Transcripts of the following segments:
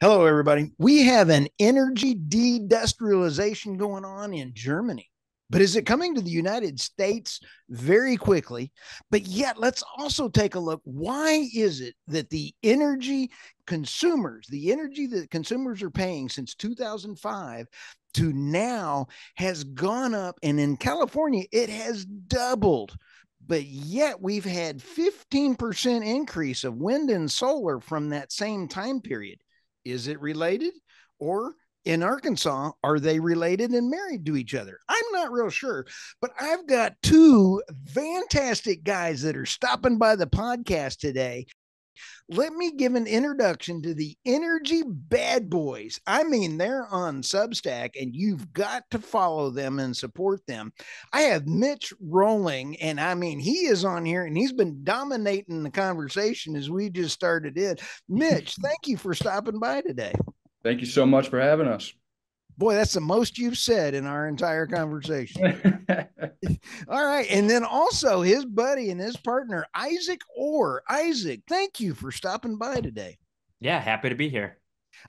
Hello, everybody. We have an energy deindustrialization going on in Germany, but is it coming to the United States very quickly? But yet, let's also take a look. Why is it that the energy consumers, the energy that consumers are paying since 2005 to now has gone up, and in California, it has doubled? But yet we've had 15% increase of wind and solar from that same time period. Is it related? Or in Arkansas, are they related and married to each other? I'm not real sure, but I've got two fantastic guys that are stopping by the podcast today. Let me give an introduction to the Energy Bad Boys. I mean, they're on Substack, and you've got to follow them and support them. I have Mitch Rolling, and I mean, he is on here, and he's been dominating the conversation as we just started it. Mitch, thank you for stopping by today. Thank you so much for having us. Boy, that's the most you've said in our entire conversation. All right. And then also his buddy and his partner, Isaac Orr. Isaac, thank you for stopping by today. Yeah, happy to be here.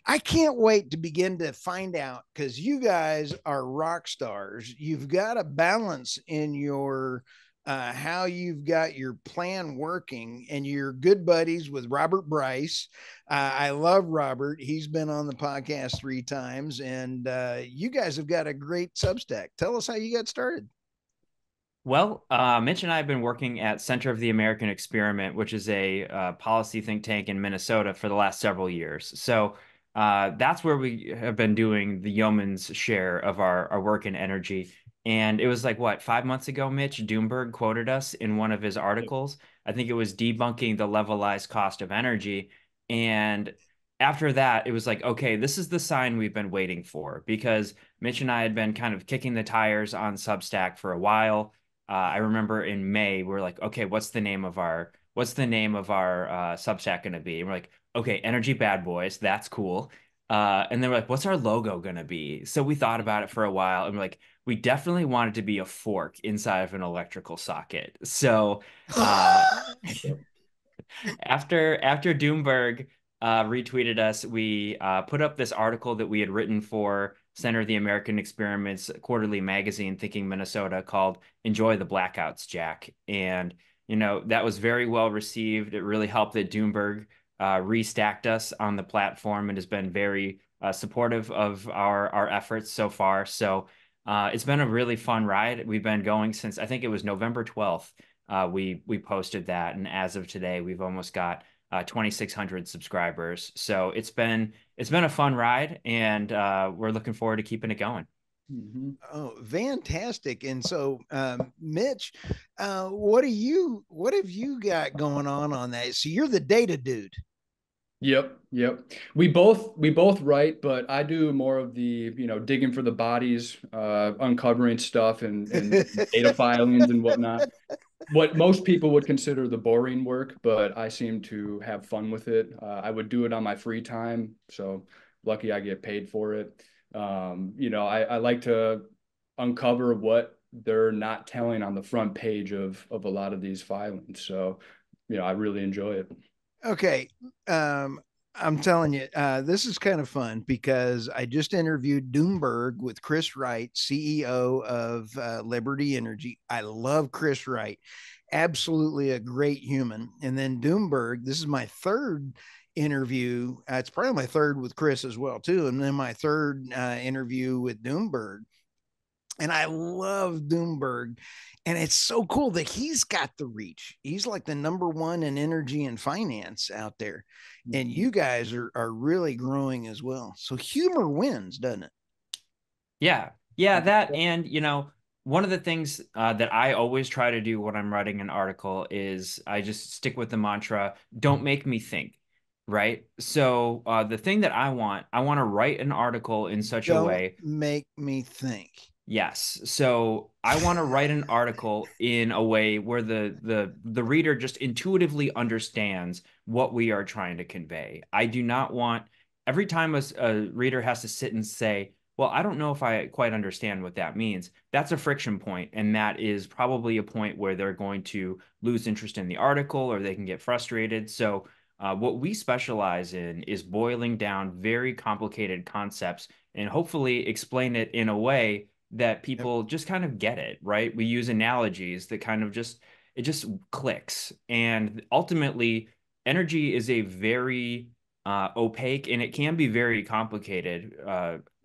I can't wait to begin to find out, because you guys are rock stars. You've got a balance in your how you've got your plan working, and you're good buddies with Robert Bryce. I love Robert. He's been on the podcast 3 times, and you guys have got a great Substack. Tell us how you got started. Well, Mitch and I have been working at Center of the American Experiment, which is a policy think tank in Minnesota, for the last several years. So that's where we have been doing the yeoman's share of our work in energy. And it was like, what, 5 months ago, Mitch, Doomberg quoted us in one of his articles. I think it was debunking the levelized cost of energy. And after that, it was like, okay, this is the sign we've been waiting for, because Mitch and I had been kind of kicking the tires on Substack for a while. I remember in May, we were like, okay, what's the name of our Substack going to be? And we're like, okay, Energy Bad Boys. That's cool. And they were like, what's our logo going to be? So we thought about it for a while, and we're like, we definitely wanted to be a fork inside of an electrical socket. So after Doomberg retweeted us, we put up this article that we had written for Center of the American Experiment's quarterly magazine, Thinking Minnesota, called Enjoy the Blackouts, Jack. And, you know, that was very well received. It really helped that Doomberg restacked us on the platform and has been very supportive of our efforts so far. So it's been a really fun ride. We've been going since, I think it was November 12th. We posted that. And as of today, we've almost got 2,600 subscribers. So it's been a fun ride, and we're looking forward to keeping it going. Mm-hmm. Oh, fantastic. And so, Mitch, what have you got going on that? So you're the data dude. Yep. We both write, but I do more of the, you know, digging for the bodies, uncovering stuff and data filings and whatnot. What most people would consider the boring work, but I seem to have fun with it. I would do it on my free time, so lucky I get paid for it. You know, I like to uncover what they're not telling on the front page of a lot of these filings. So, you know, I really enjoy it. Okay. I'm telling you, this is kind of fun, because I just interviewed Doomberg with Chris Wright, CEO of Liberty Energy. I love Chris Wright. Absolutely a great human. And then Doomberg, this is my third interview. It's probably my third with Chris as well, too. And then my third interview with Doomberg. And I love Doomberg, and it's so cool that he's got the reach. He's like the #1 in energy and finance out there. And you guys are really growing as well. So humor wins, doesn't it? Yeah, that. And, you know, one of the things that I always try to do when I'm writing an article is I just stick with the mantra, don't make me think. Right. So the thing that I want to write an article in such a way. Don't make me think. Yes. So I want to write an article in a way where the reader just intuitively understands what we are trying to convey. I do not want every time a reader has to sit and say, well, I don't know if I quite understand what that means. That's a friction point, and that is probably a point where they're going to lose interest in the article, or they can get frustrated. So What we specialize in is boiling down very complicated concepts and hopefully explain it in a way that people just kind of get it, right? We use analogies that kind of just clicks. And ultimately, energy is a very opaque and it can be very complicated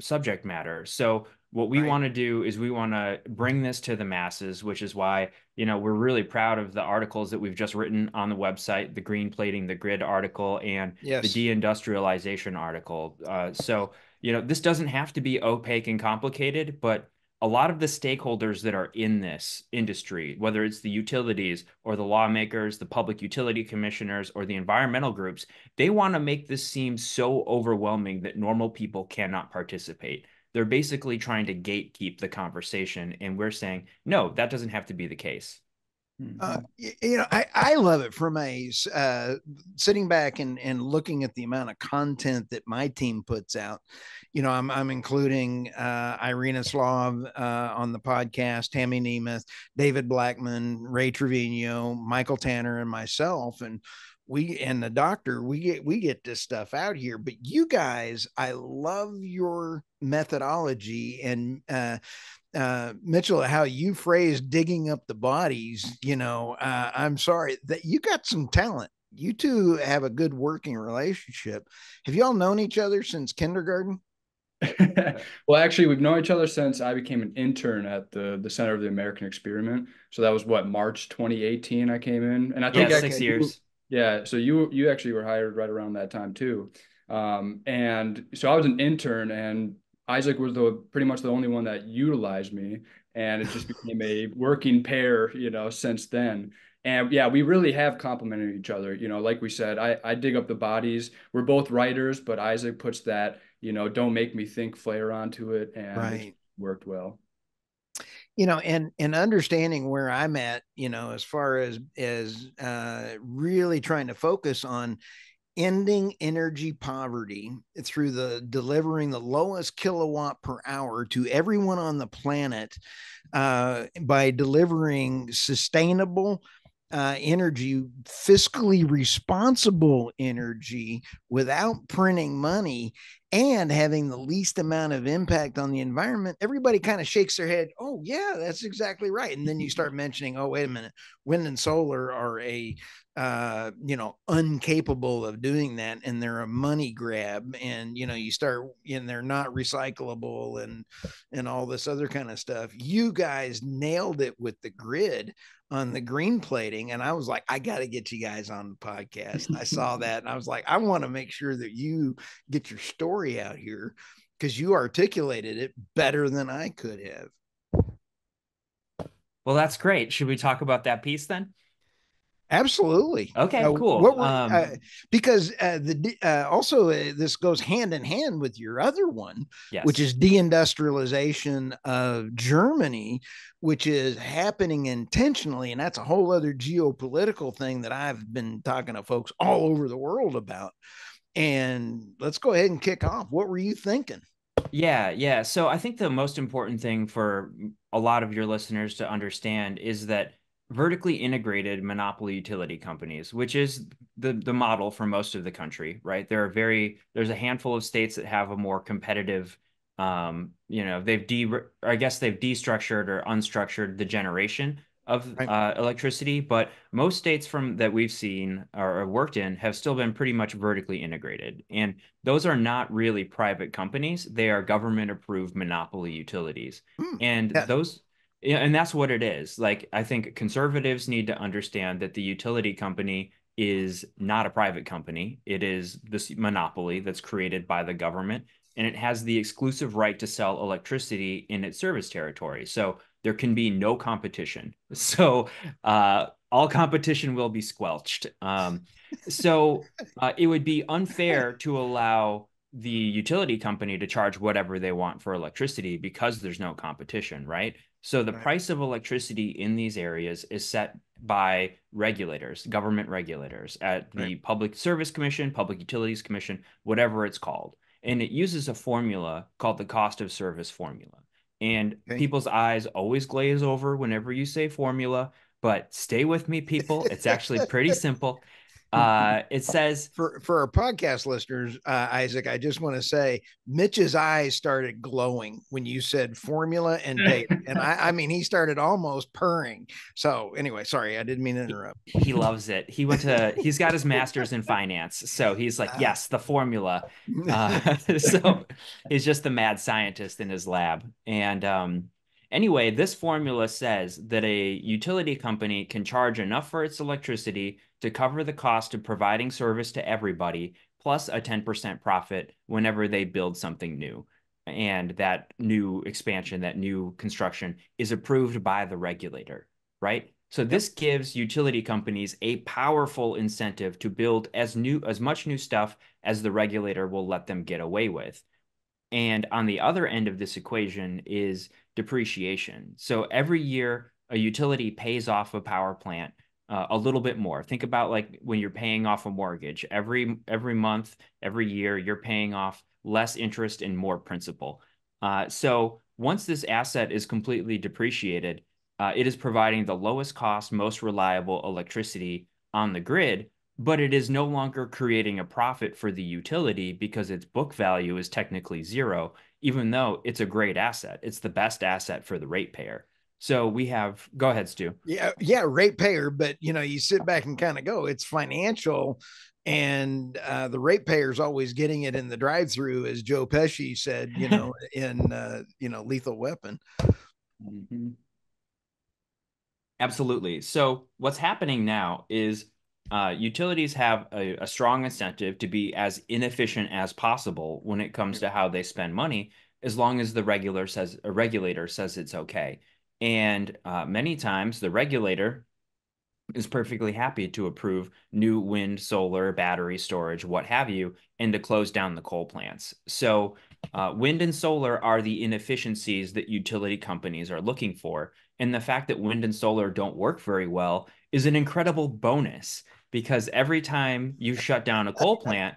subject matter. So what we want to do is we want to bring this to the masses, which is why, you know, we're really proud of the articles that we've just written on the website, the Green Plating the Grid article and the deindustrialization article. So, you know, this doesn't have to be opaque and complicated, but a lot of the stakeholders that are in this industry, whether it's the utilities or the lawmakers, the public utility commissioners, or the environmental groups, they want to make this seem so overwhelming that normal people cannot participate. They're basically trying to gatekeep the conversation. And we're saying, no, that doesn't have to be the case. You know, I love it from a sitting back and looking at the amount of content that my team puts out. You know, I'm including Irina Slav on the podcast, Tammy Nemeth, David Blackman, Ray Trevino, Michael Tanner, and myself, and the doctor. We get this stuff out here. But you guys, I love your methodology and. Mitchell, how you phrased digging up the bodies, you know, I'm sorry that you got some talent. You two have a good working relationship. Have you all known each other since kindergarten? Well, actually, we've known each other since I became an intern at the Center of the American Experiment. So that was what, March 2018 I came in, and I think 6 years. Yeah. So you actually were hired right around that time too. And so I was an intern, and Isaac was pretty much the only one that utilized me, and it just became a working pair, you know, since then. And yeah, we really have complemented each other. You know, like we said, I dig up the bodies. We're both writers, but Isaac puts that, you know, don't make me think flair onto it, and it worked well. You know, and understanding where I'm at, you know, as far as really trying to focus on ending energy poverty through the delivering the lowest kilowatt per hour to everyone on the planet by delivering sustainable energy, fiscally responsible energy without printing money and having the least amount of impact on the environment. Everybody kind of shakes their head. Oh yeah, that's exactly right. And then you start mentioning, oh, wait a minute, wind and solar are uncapable of doing that. And they're a money grab, and, you know, they're not recyclable and all this other kind of stuff. You guys nailed it with the grid on the green plating. And I was like, I got to get you guys on the podcast. I saw that. And I was like, I want to make sure that you get your story out here, because you articulated it better than I could have. Well, that's great. Should we talk about that piece then? Absolutely. Okay, cool. Because this goes hand in hand with your other one, which is deindustrialization of Germany, which is happening intentionally. And that's a whole other geopolitical thing that I've been talking to folks all over the world about. And let's go ahead and kick off. What were you thinking? Yeah. So I think the most important thing for a lot of your listeners to understand is that vertically integrated monopoly utility companies, which is the model for most of the country, right? There's a handful of states that have a more competitive, they've destructured or unstructured the generation of electricity, but most states that we've seen or worked in have still been pretty much vertically integrated. And those are not really private companies. They are government approved monopoly utilities. And that's what it is. Like, I think conservatives need to understand that the utility company is not a private company. It is this monopoly that's created by the government, and it has the exclusive right to sell electricity in its service territory. So there can be no competition. So all competition will be squelched. So it would be unfair to allow the utility company to charge whatever they want for electricity because there's no competition, right? So the price of electricity in these areas is set by regulators, government regulators at the Public Service Commission, Public Utilities Commission, whatever it's called. And it uses a formula called the cost of service formula. And people's eyes always glaze over whenever you say formula, but stay with me, people. It's actually pretty simple. It says for our podcast listeners, Isaac, I just want to say Mitch's eyes started glowing when you said formula and data. And I mean, he started almost purring. So anyway, sorry, I didn't mean to interrupt. He loves it. He went to, he's got his master's in finance. So he's like, yes, the formula. So he's just the mad scientist in his lab. And, anyway, this formula says that a utility company can charge enough for its electricity to cover the cost of providing service to everybody, plus a 10% profit whenever they build something new. And that new expansion, that new construction is approved by the regulator, right? So this gives utility companies a powerful incentive to build as much new stuff as the regulator will let them get away with. And on the other end of this equation is depreciation. So every year, a utility pays off a power plant a little bit more. Think about like when you're paying off a mortgage. Every month, every year, you're paying off less interest and more principal. So once this asset is completely depreciated, it is providing the lowest cost, most reliable electricity on the grid, but it is no longer creating a profit for the utility because its book value is technically zero, even though it's a great asset. It's the best asset for the ratepayer. So we have, go ahead, Stu. Yeah, ratepayer, but you know, you sit back and kind of go, it's financial, and the ratepayer is always getting it in the drive-through, as Joe Pesci said, you know, in you know, Lethal Weapon. Mm-hmm. Absolutely. So what's happening now is utilities have a strong incentive to be as inefficient as possible when it comes to how they spend money, as long as the regulator says it's okay. And many times the regulator is perfectly happy to approve new wind, solar, battery storage, what have you, and to close down the coal plants. So wind and solar are the inefficiencies that utility companies are looking for. And the fact that wind and solar don't work very well is an incredible bonus, because every time you shut down a coal plant,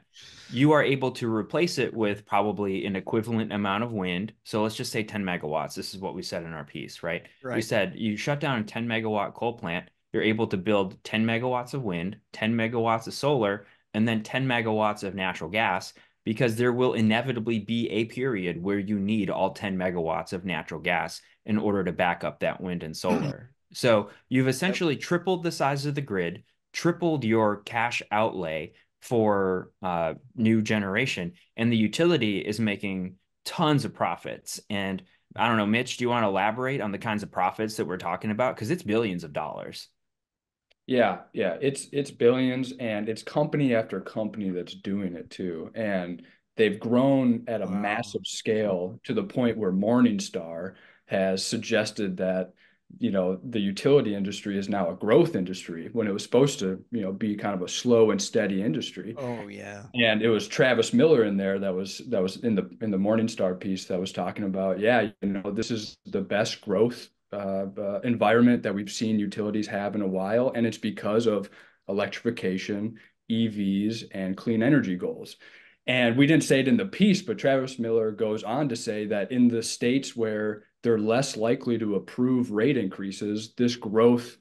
you are able to replace it with probably an equivalent amount of wind. So let's just say 10 megawatts. This is what we said in our piece, right? Right. We said you shut down a 10 megawatt coal plant, you're able to build 10 megawatts of wind, 10 megawatts of solar, and then 10 megawatts of natural gas, because there will inevitably be a period where you need all 10 megawatts of natural gas in order to back up that wind and solar. So you've essentially tripled the size of the grid, tripled your cash outlay for new generation, and the utility is making tons of profits. And I don't know, Mitch, do you want to elaborate on the kinds of profits that we're talking about? Because it's billions of dollars. Yeah, it's billions, and it's company after company that's doing it too. And they've grown at a massive scale to the point where Morningstar has suggested that, you know, the utility industry is now a growth industry when it was supposed to, you know, be kind of a slow and steady industry. Oh yeah. And it was Travis Miller in there that was in the Morningstar piece that was talking about, yeah, you know, this is the best growth environment that we've seen utilities have in a while, and it's because of electrification, EVs, and clean energy goals. And we didn't say it in the piece, but Travis Miller goes on to say that in the states where they're less likely to approve rate increases, this growth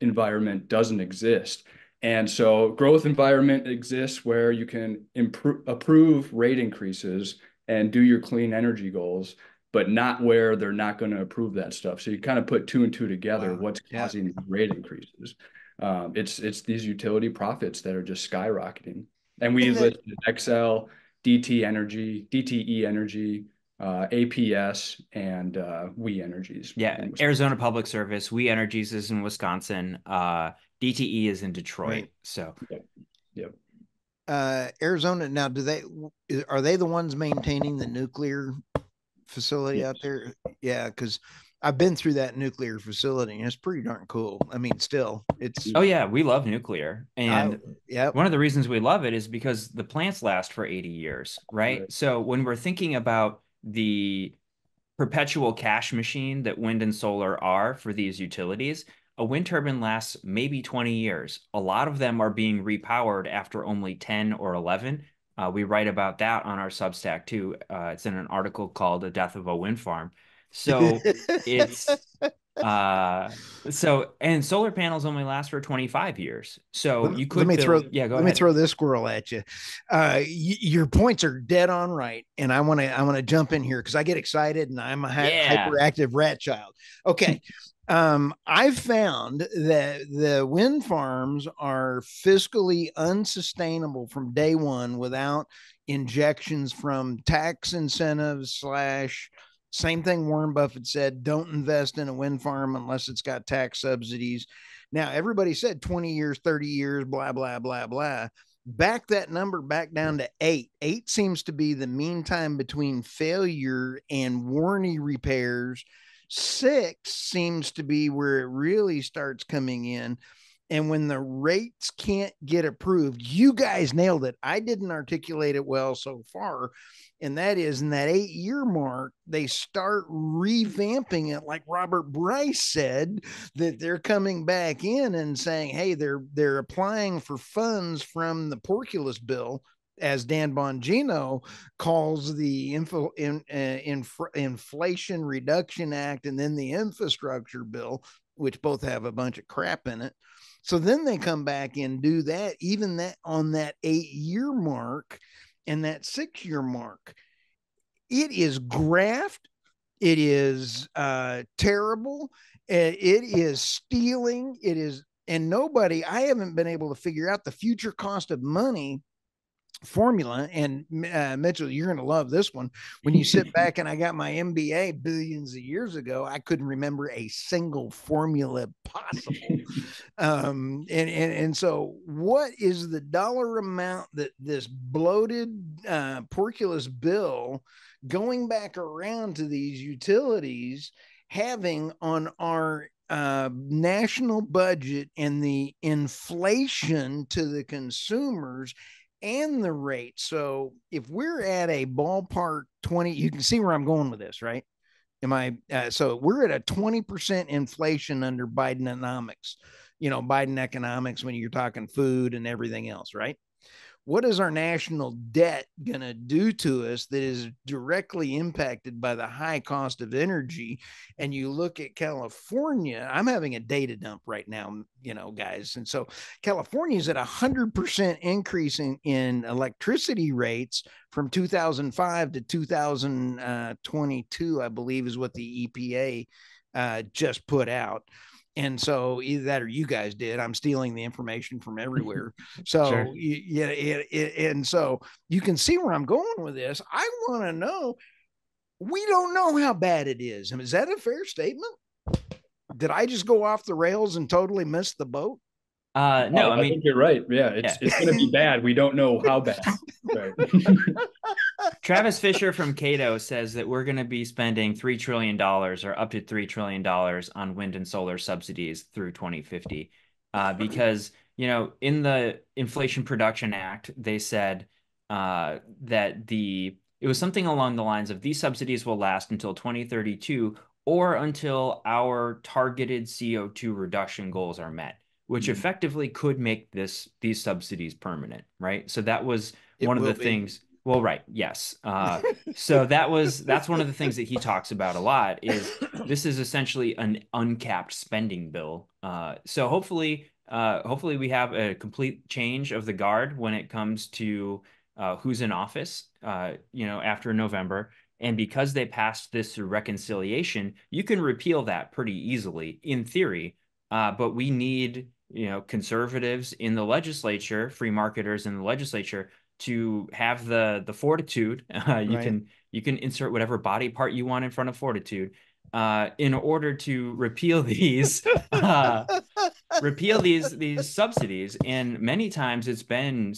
environment doesn't exist. And so growth environment exists where you can approve rate increases and do your clean energy goals, but not where they're not going to approve that stuff. So you kind of put two and two together, what's causing rate increases. It's these utility profits that are just skyrocketing. And we listed Xcel, DTE Energy, APS, and We Energies. Yeah, Arizona Public Service. We Energies is in Wisconsin. DTE is in Detroit. Right. So, yep. Arizona. Now, are they the ones maintaining the nuclear facility out there? Yeah, because I've been through that nuclear facility, and it's pretty darn cool. I mean, still, it's... Oh, yeah, we love nuclear. And one of the reasons we love it is because the plants last for 80 years, right? So when we're thinking about the perpetual cash machine that wind and solar are for these utilities, a wind turbine lasts maybe 20 years. A lot of them are being repowered after only 10 or 11. We write about that on our Substack, too. It's in an article called The Death of a Wind Farm. So it's And solar panels only last for 25 years. So you could, let me throw this squirrel at you. Your points are dead on. Right. And I want to jump in here, cause I get excited and I'm a hyperactive rat child. Okay. I've found that the wind farms are fiscally unsustainable from day one without injections from tax incentives / same thing Warren Buffett said, don't invest in a wind farm unless it's got tax subsidies. Now, everybody said 20 years, 30 years, blah, blah, blah, blah. Back that number back down to 8. 8 seems to be the mean time between failure and warranty repairs. 6 seems to be where it really starts coming in. And when the rates can't get approved, you guys nailed it. I didn't articulate it well so far. And that is, in that 8-year mark, they start revamping it. Like Robert Bryce said, that they're coming back in and saying, hey, they're applying for funds from the Porculus bill, as Dan Bongino calls the Inflation Reduction Act, and then the infrastructure bill, which both have a bunch of crap in it. So then they come back and do that, even that on that 8-year mark and that 6-year mark. It is graft. It is terrible. It is stealing. It is, and nobody, I haven't been able to figure out the future cost of money formula. And Mitchell, you're going to love this one. When you sit back, and I got my MBA billions of years ago, I couldn't remember a single formula possible. And so what is the dollar amount that this bloated Porculus bill going back around to these utilities having on our national budget, and the inflation to the consumers and the rate? So if we're at a ballpark 20, you can see where I'm going with this, right? So we're at a 20% inflation under Bidenomics, Biden economics, when you're talking food and everything else, right? What is our national debt going to do to us that is directly impacted by the high cost of energy? And you look at California, I'm having a data dump right now, guys. And so California is at 100% increase in electricity rates from 2005 to 2022, I believe, is what the EPA just put out. And so either that or you guys did. I'm stealing the information from everywhere. So sure. And so you can see where I'm going with this. I want to know, we don't know how bad it is. I mean, is that a fair statement? Did I just go off the rails and totally miss the boat? No, I mean, think you're right. Yeah, it's going to be bad. We don't know how bad. Right. Travis Fisher from Cato says that we're going to be spending $3 trillion or up to $3 trillion on wind and solar subsidies through 2050. Because, in the Inflation Reduction Act, they said that it was something along the lines of, these subsidies will last until 2032 or until our targeted CO2 reduction goals are met, which effectively could make these subsidies permanent, right? So that was one of the things. Well, right. Yes. So that's one of the things that he talks about a lot, is this is essentially an uncapped spending bill. So hopefully we have a complete change of the guard when it comes to who's in office, after November. And because they passed this through reconciliation, you can repeal that pretty easily in theory. But we need, conservatives in the legislature, free marketers in the legislature, to have the fortitude. You can insert whatever body part you want in front of fortitude in order to repeal these repeal these subsidies. And many times it's been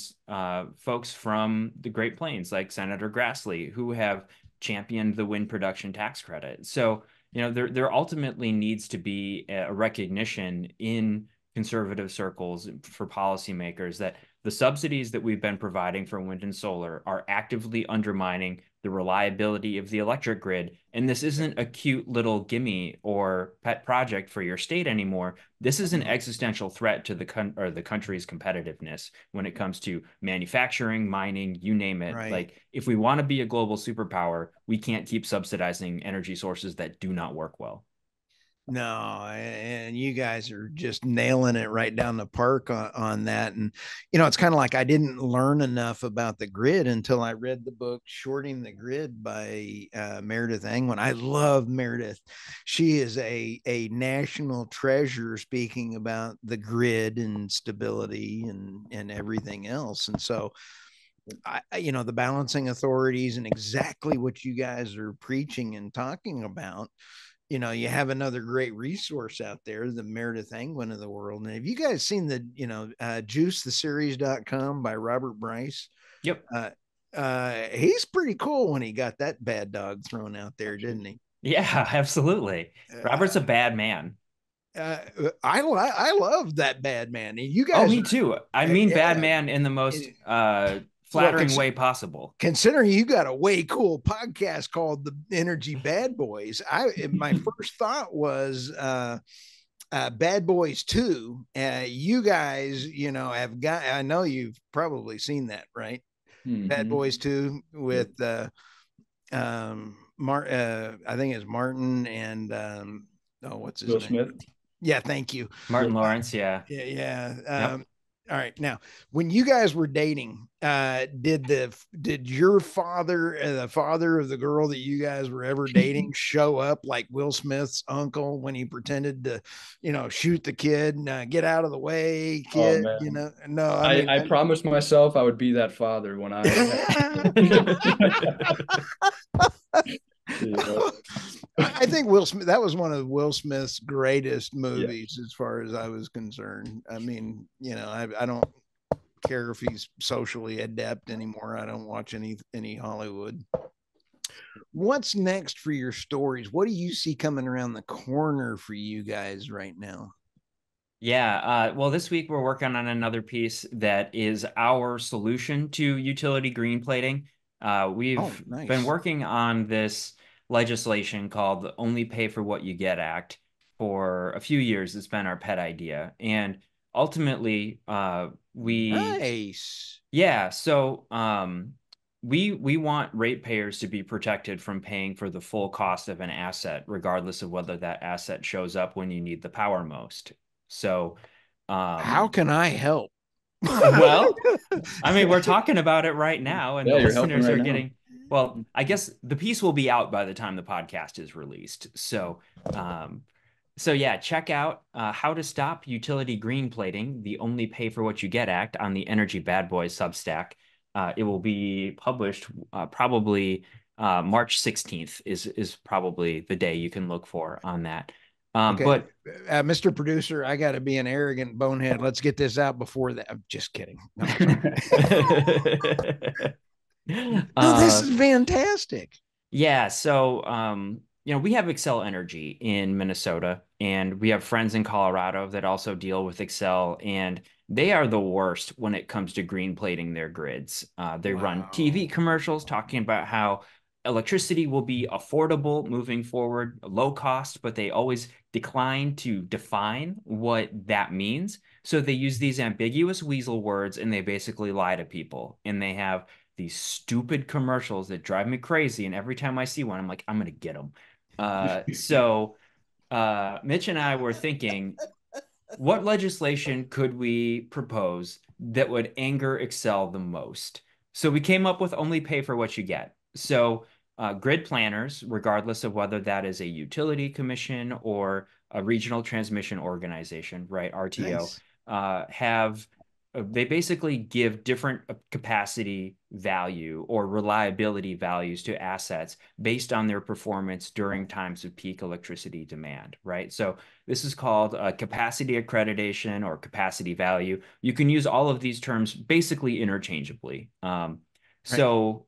folks from the Great Plains, like Senator Grassley, who have championed the wind production tax credit. So there ultimately needs to be a recognition in conservative circles for policymakers that the subsidies that we've been providing for wind and solar are actively undermining the reliability of the electric grid. And this isn't a cute little gimme or pet project for your state anymore. This is an existential threat to the country's competitiveness when it comes to manufacturing, mining, you name it. Right. Like, if we want to be a global superpower, we can't keep subsidizing energy sources that do not work well. No, and you guys are just nailing it right down the park on that. And, you know, it's kind of like I didn't learn enough about the grid until I read the book Shorting the Grid by Meredith Angwin. I love Meredith. She is a national treasure speaking about the grid and stability and everything else. And so, you know, the balancing authorities and exactly what you guys are preaching and talking about. You know, you have another great resource out there, the Meredith Angwin of the world. And have you guys seen the, you know, juicetheseries.com by Robert Bryce? Yep. He's pretty cool when he got that bad dog thrown out there, didn't he? Yeah, absolutely. Robert's a bad man. I love that bad man. You guys. Oh, me too. I mean, bad man in the most, flattering way possible. Considering you got a way cool podcast called the Energy Bad Boys. My first thought was Bad Boys 2. You guys, you know, I know you've probably seen that, right? Mm-hmm. Bad Boys 2 with I think it's Martin and what's his Will name? Smith. Yeah, thank you. Martin Lawrence, yeah. Yeah, yeah. Yep. All right. Now, when you guys were dating, did your father, the father of the girl that you guys were ever dating, show up like Will Smith's uncle when he pretended to, you know, shoot the kid and get out of the way, kid? Oh, you know, no. I promised myself I would be that father when I. Yeah. I think Will Smith, that was one of Will Smith's greatest movies, yeah, as far as I was concerned. I mean, you know, I don't care if he's socially adept anymore. I don't watch any Hollywood. What's next for your stories? What do you see coming around the corner for you guys right now? Yeah. Well, this week we're working on another piece that is our solution to utility green plating. We've been working on this legislation called the Only Pay for What You Get Act for a few years. It's been our pet idea. And ultimately, we want ratepayers to be protected from paying for the full cost of an asset, regardless of whether that asset shows up when you need the power most. So how can I help? Well, I mean, we're talking about it right now, and the listeners are getting... Well, I guess the piece will be out by the time the podcast is released. So, yeah, check out How to Stop Utility Green Plating, the Only Pay for What You Get Act on the Energy Bad Boys Substack. It will be published probably March 16th is probably the day you can look for on that. Okay. But Mr. Producer, I got to be an arrogant bonehead. Let's get this out before that. I'm just kidding. No, I'm this is fantastic. Yeah. So, you know, we have Xcel Energy in Minnesota, and we have friends in Colorado that also deal with Xcel, and they are the worst when it comes to green plating their grids. They run TV commercials talking about how electricity will be affordable moving forward, low cost, but they always decline to define what that means. So they use these ambiguous weasel words, and they basically lie to people, and they have these stupid commercials that drive me crazy. And every time I see one, I'm like, I'm going to get them. Mitch and I were thinking, what legislation could we propose that would anger Xcel the most? So we came up with Only Pay for What You Get. So grid planners, regardless of whether that is a utility commission or a regional transmission organization, right, RTO, nice, they basically give different capacity value or reliability values to assets based on their performance during times of peak electricity demand, right? So this is called capacity accreditation or capacity value. You can use all of these terms basically interchangeably. Right. So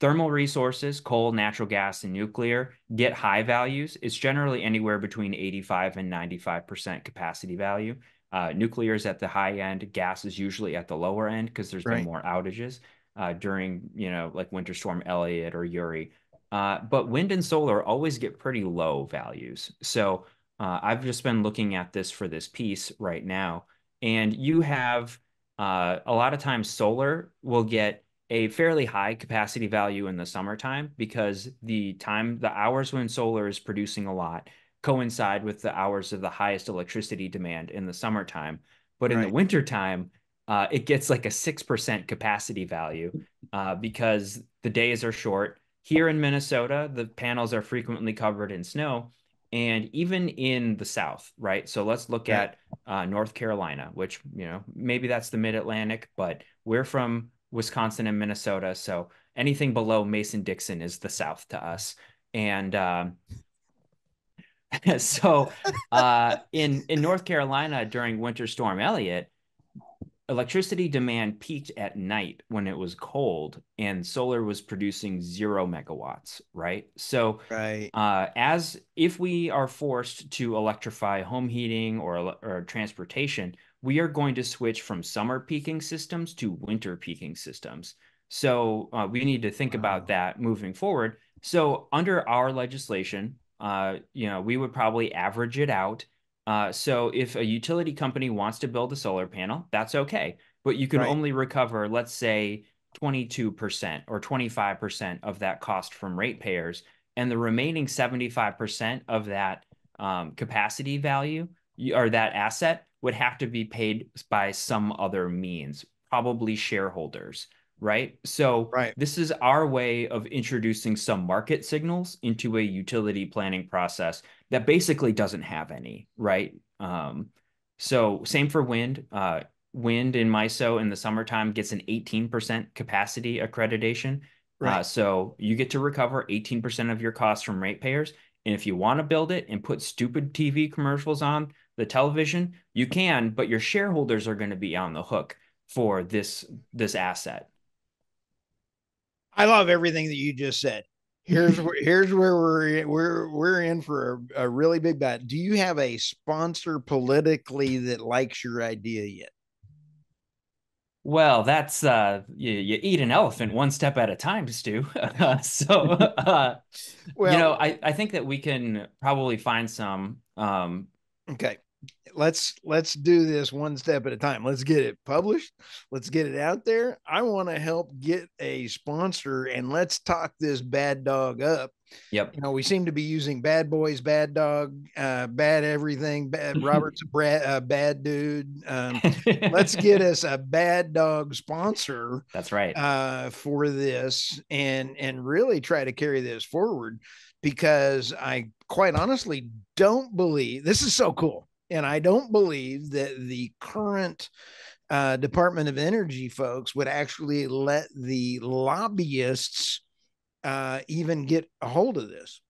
thermal resources, coal, natural gas, and nuclear get high values. It's generally anywhere between 85 and 95% capacity value. Nuclear is at the high end. Gas is usually at the lower end because there's been more outages during, you know, like Winter Storm Elliott or Uri. But wind and solar always get pretty low values. So I've just been looking at this for this piece right now. And you have a lot of times solar will get a fairly high capacity value in the summertime because the hours when solar is producing a lot coincide with the hours of the highest electricity demand in the summertime. But in the wintertime, it gets like a 6% capacity value because the days are short. Here in Minnesota, the panels are frequently covered in snow, and even in the South, right? So let's look at North Carolina, which, you know, maybe that's the mid-Atlantic, but we're from Wisconsin and Minnesota. So anything below Mason-Dixon is the South to us. And so in North Carolina during Winter Storm Elliott, electricity demand peaked at night when it was cold and solar was producing 0 megawatts, right? So as if we are forced to electrify home heating or transportation, we are going to switch from summer peaking systems to winter peaking systems. So we need to think about that moving forward. So under our legislation, you know, we would probably average it out. So if a utility company wants to build a solar panel, that's okay. But you can only recover, let's say, 22% or 25% of that cost from ratepayers. And the remaining 75% of that capacity value or that asset would have to be paid by some other means, probably shareholders, right? So this is our way of introducing some market signals into a utility planning process that basically doesn't have any, right? So same for wind. Wind in MISO in the summertime gets an 18% capacity accreditation. So you get to recover 18% of your costs from ratepayers. And if you want to build it and put stupid TV commercials on the television, you can, but your shareholders are going to be on the hook for this asset. I love everything that you just said. Here's where we're in for a really big bet. Do you have a sponsor politically that likes your idea yet? Well, that's you eat an elephant one step at a time, Stu. Well, you know, I think that we can probably find some. Okay, let's do this one step at a time. Let's get it published. Let's get it out there. I want to help get a sponsor, and let's talk this bad dog up. Yep. You know, we seem to be using bad boys, bad dog, bad everything. Bad Robert's a bad dude. Let's get us a bad dog sponsor. That's right. For this, and really try to carry this forward, because I quite honestly don't believe this is so cool. And I don't believe that the current Department of Energy folks would actually let the lobbyists even get a hold of this.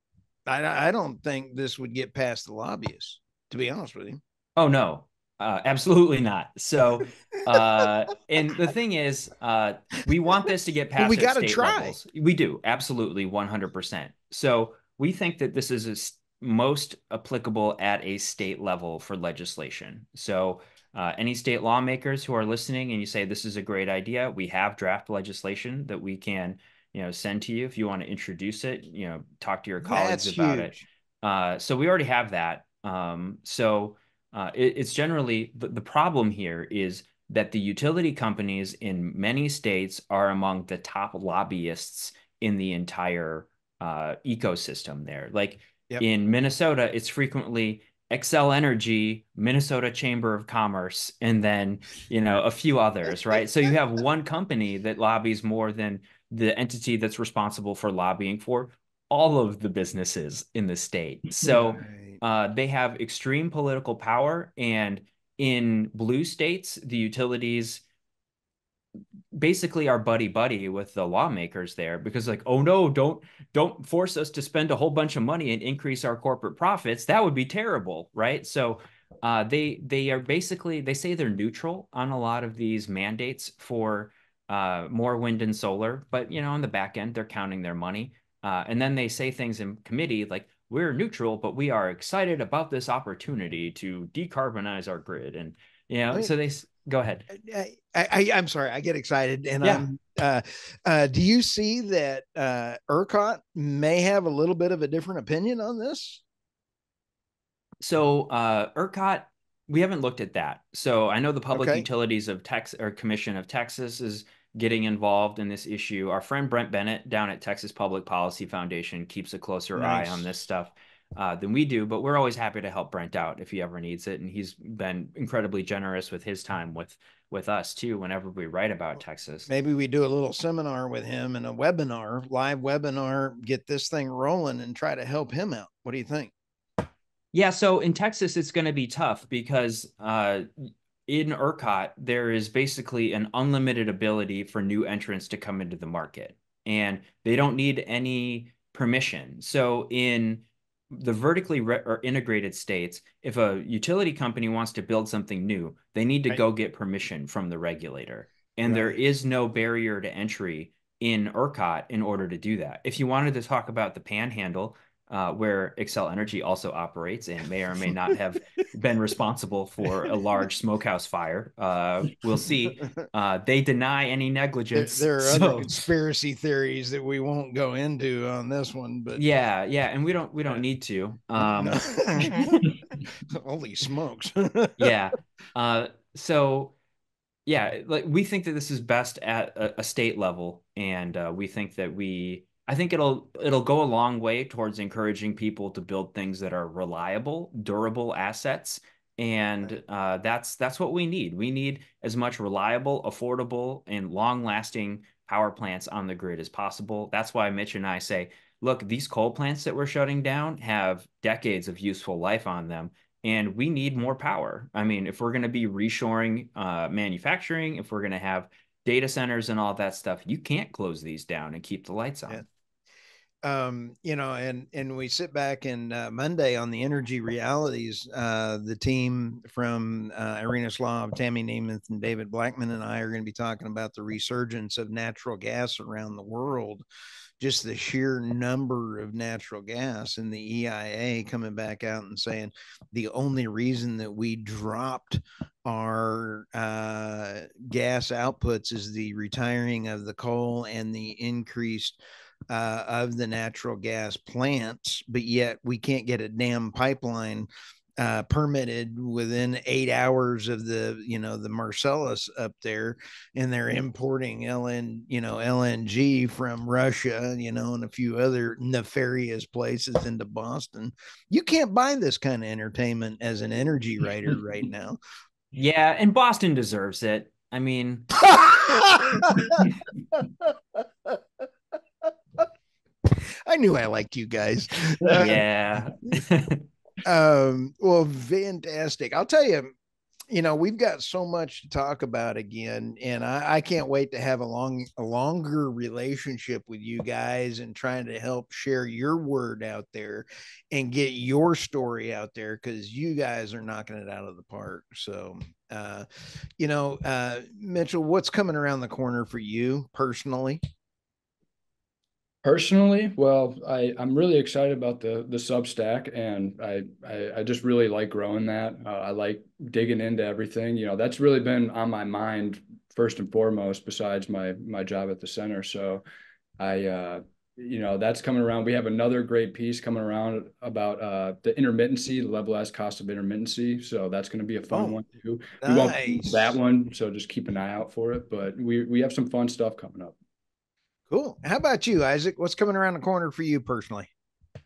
I don't think this would get past the lobbyists, to be honest with you. Oh, no, absolutely not. So and the thing is, we want this to get past. We got to try. Levels. We do. Absolutely. 100%. So we think that this is most applicable at a state level for legislation. So any state lawmakers who are listening and you say, this is a great idea, we have draft legislation that we can, you know, send to you if you want to introduce it, you know, talk to your colleagues about it. So we already have that. It's generally, the problem here is that the utility companies in many states are among the top lobbyists in the entire ecosystem there. Like, yep. In Minnesota, it's frequently Xcel Energy, Minnesota Chamber of Commerce, and then, you know, a few others, right? So you have one company that lobbies more than the entity that's responsible for lobbying for all of the businesses in the state. So they have extreme political power. And in blue states, the utilities basically are buddy-buddy with the lawmakers there, because like, oh no, don't force us to spend a whole bunch of money and increase our corporate profits. That would be terrible, right? So they are basically, they say they're neutral on a lot of these mandates for more wind and solar, but you know, on the back end, they're counting their money. And then they say things in committee like, we're neutral, but we are excited about this opportunity to decarbonize our grid. And, you know, so they... Go ahead. I'm sorry. I get excited. And I'm, do you see that ERCOT may have a little bit of a different opinion on this? So ERCOT, we haven't looked at that. So I know the Public Utilities of Texas or Commission of Texas is getting involved in this issue. Our friend Brent Bennett down at Texas Public Policy Foundation keeps a closer eye on this stuff. than we do, but we're always happy to help Brent out if he ever needs it. And he's been incredibly generous with his time with us too, whenever we write about Texas. Maybe we do a little seminar with him and a webinar, live webinar, get this thing rolling and try to help him out. What do you think? Yeah. So in Texas, it's going to be tough because in ERCOT, there is basically an unlimited ability for new entrants to come into the market, and they don't need any permission. So in the vertically integrated states, if a utility company wants to build something new, they need to go get permission from the regulator. And there is no barrier to entry in ERCOT in order to do that. If you wanted to talk about the panhandle, where Xcel Energy also operates and may or may not have been responsible for a large smokehouse fire. We'll see. They deny any negligence. There are other conspiracy theories that we won't go into on this one, but yeah, and we don't need to. Holy smokes! Yeah. So yeah, like we think that this is best at a state level, and we think that I think it'll go a long way towards encouraging people to build things that are reliable, durable assets, and that's what we need. We need as much reliable, affordable, and long-lasting power plants on the grid as possible. That's why Mitch and I say, look, these coal plants that we're shutting down have decades of useful life on them, and we need more power. I mean, if we're going to be reshoring manufacturing, if we're going to have data centers and all that stuff, you can't close these down and keep the lights on. Yeah. You know, and we sit back and Monday on the Energy Realities, the team from Irina Slav, Tammy Nemeth, and David Blackman and I are going to be talking about the resurgence of natural gas around the world, just the sheer number of natural gas, and the EIA coming back out and saying the only reason that we dropped our gas outputs is the retiring of the coal and the increased of the natural gas plants, but yet we can't get a damn pipeline permitted within 8 hours of the, you know, the Marcellus up there, and they're importing LNG from Russia, you know, and a few other nefarious places into Boston. You can't buy this kind of entertainment as an energy writer right now. Yeah. And Boston deserves it. I mean, I knew I liked you guys. Yeah. Well, fantastic. I'll tell you, you know, we've got so much to talk about again, and I can't wait to have a longer relationship with you guys and trying to help share your word out there and get your story out there, because you guys are knocking it out of the park. So, you know, Mitchell, what's coming around the corner for you personally? Personally, well, I'm really excited about the Substack, and I just really like growing that. I like digging into everything. You know, that's really been on my mind first and foremost, besides my job at the center. So you know, that's coming around. We have another great piece coming around about the intermittency, the levelized cost of intermittency. So that's going to be a fun one too. Nice. We won't do that one, so just keep an eye out for it. But we have some fun stuff coming up. Cool. How about you, Isaac? What's coming around the corner for you personally?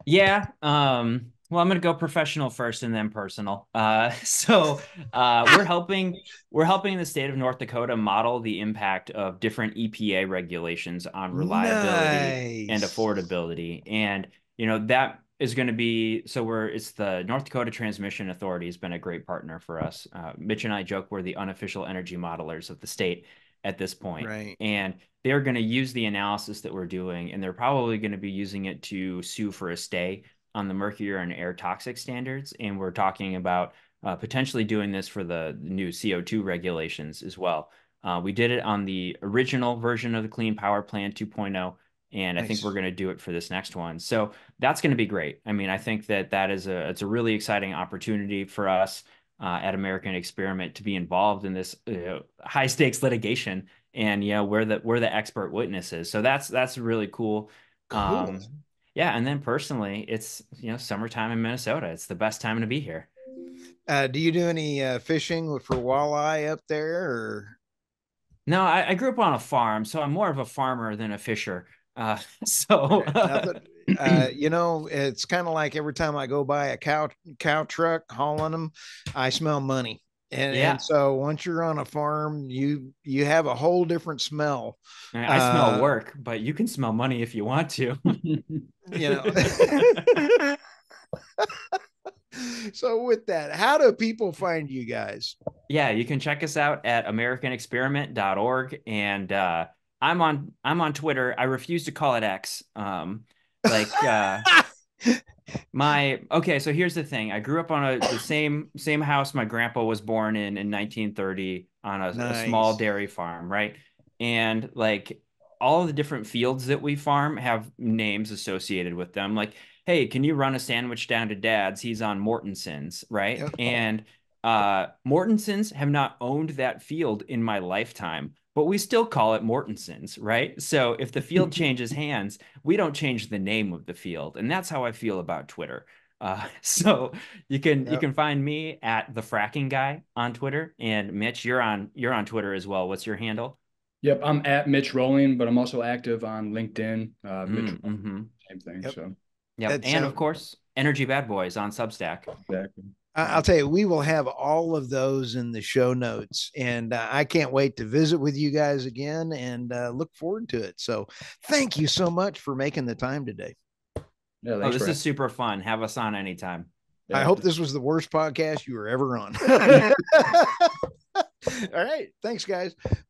Yeah. Well, I'm going to go professional first and then personal. We're helping the state of North Dakota model the impact of different EPA regulations on reliability and affordability. And, you know, that is going to be, it's the North Dakota Transmission Authority has been a great partner for us. Mitch and I joke we're the unofficial energy modelers of the state at this point. Right. And they're going to use the analysis that we're doing, and they're probably going to be using it to sue for a stay on the mercury and air toxic standards. And we're talking about potentially doing this for the new CO2 regulations as well. We did it on the original version of the Clean Power Plan 2.0, and I think we're going to do it for this next one. So that's going to be great. I mean, I think that is it's a really exciting opportunity for us at American Experiment to be involved in this high stakes litigation. And yeah, we're the expert witnesses. So that's really cool. Yeah. And then personally, it's, you know, summertime in Minnesota. It's the best time to be here. Do you do any fishing for walleye up there? Or? No, I grew up on a farm, so I'm more of a farmer than a fisher. You know, it's kind of like every time I go by a cow truck hauling them, I smell money. And so once you're on a farm, you have a whole different smell. I smell work, but you can smell money if you want to. So with that, how do people find you guys? Yeah, you can check us out at americanexperiment.org. And I'm on Twitter. I refuse to call it X. So here's the thing. I grew up on the same house my grandpa was born in 1930 on a small dairy farm, right? And like all of the different fields that we farm have names associated with them. Like, hey, can you run a sandwich down to Dad's? He's on Mortensen's, right? Okay. And Mortensen's have not owned that field in my lifetime, but we still call it Mortensen's, right? So if the field changes hands, we don't change the name of the field. And that's how I feel about Twitter. So you can find me at The Fracking Guy on Twitter. And Mitch, you're on Twitter as well. What's your handle? Yep, I'm at Mitch Rolling, but I'm also active on LinkedIn. Mitch, same thing. Yep. So yeah, and of course, Energy Bad Boys on Substack. Exactly. I'll tell you, we will have all of those in the show notes, and I can't wait to visit with you guys again and look forward to it. So thank you so much for making the time today. Yeah, this is super fun. Have us on anytime. Yeah. I hope this was the worst podcast you were ever on. All right. Thanks, guys.